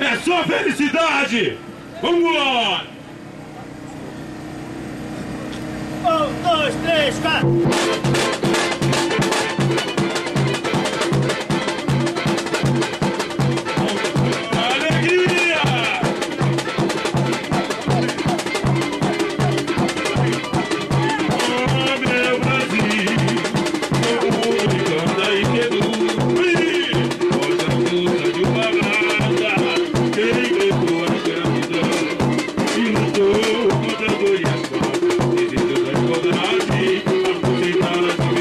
É só felicidade! Vamos lá! 1, 2, 3, 4! Thank you.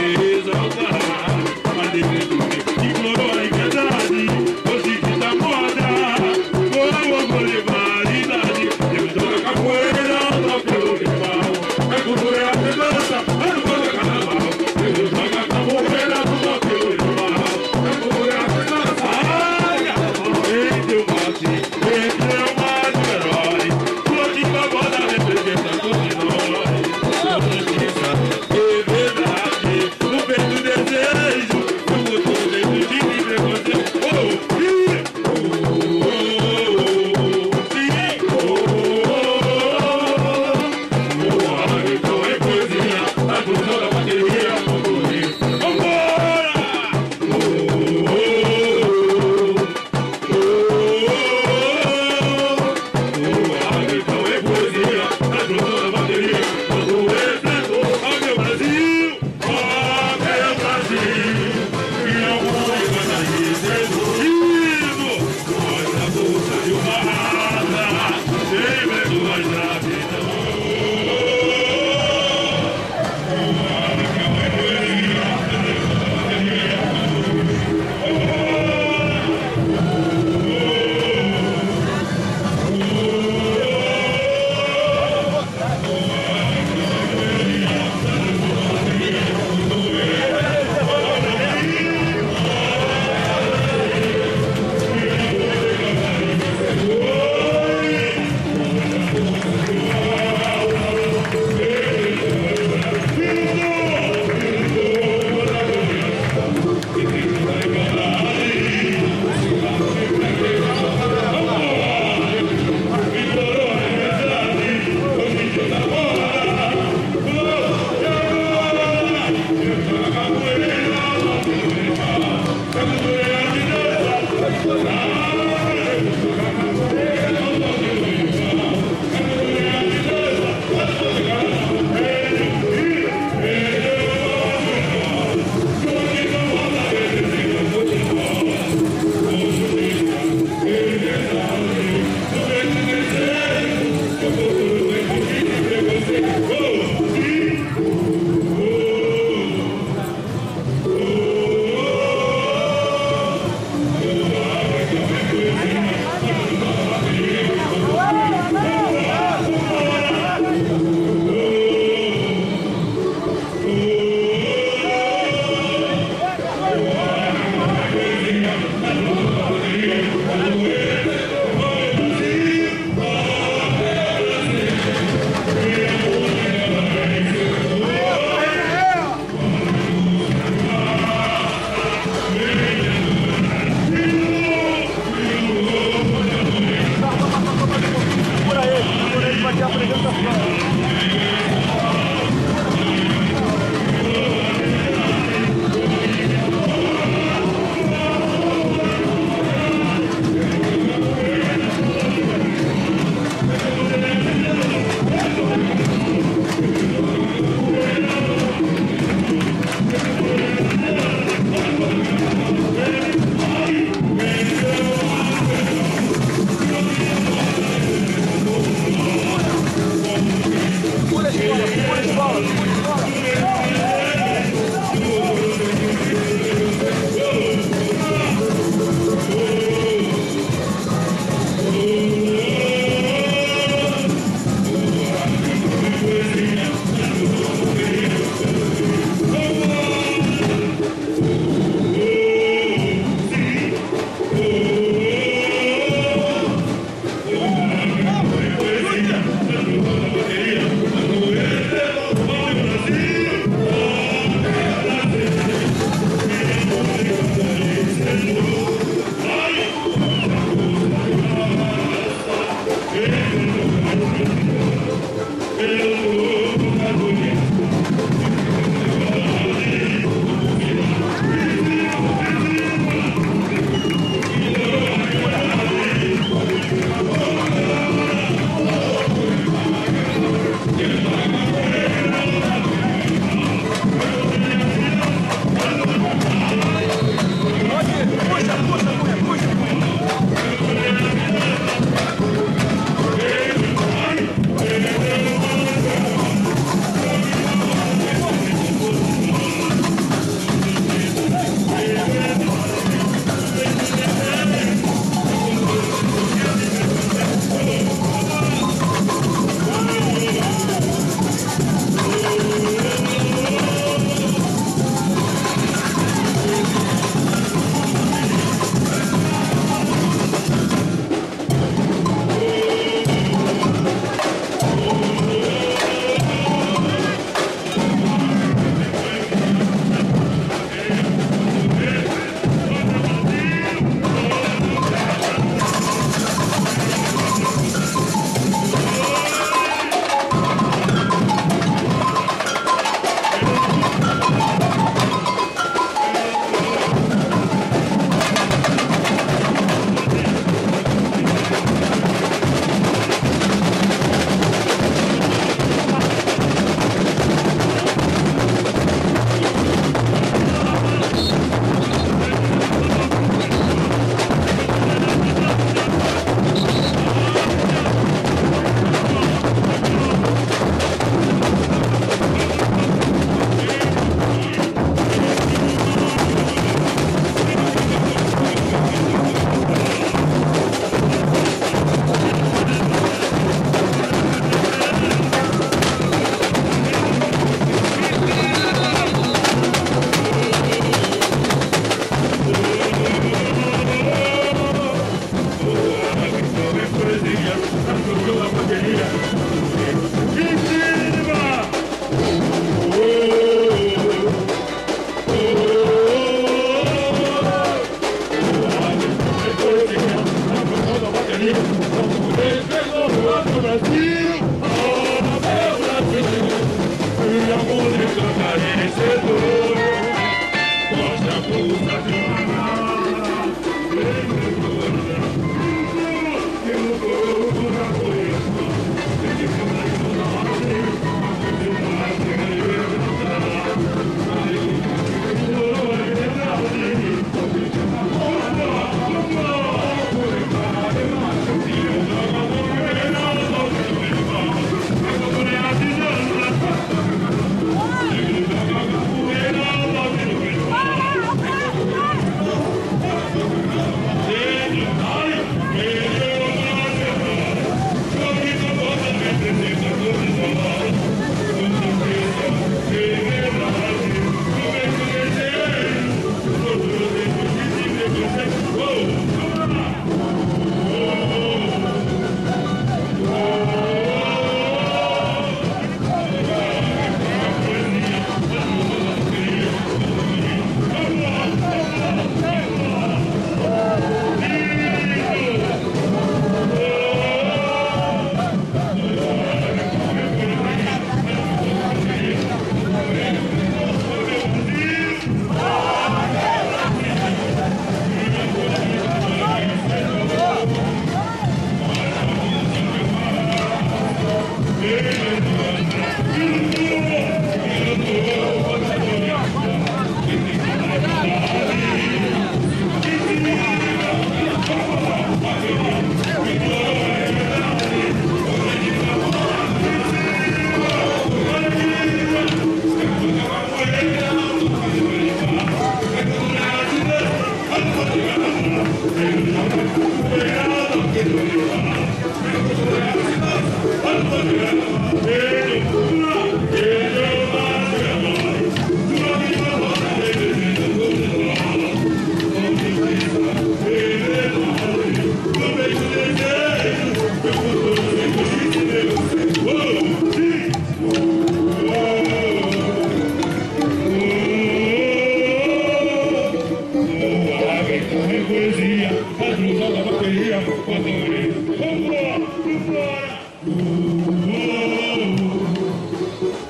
Vamos lá,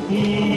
vamos lá.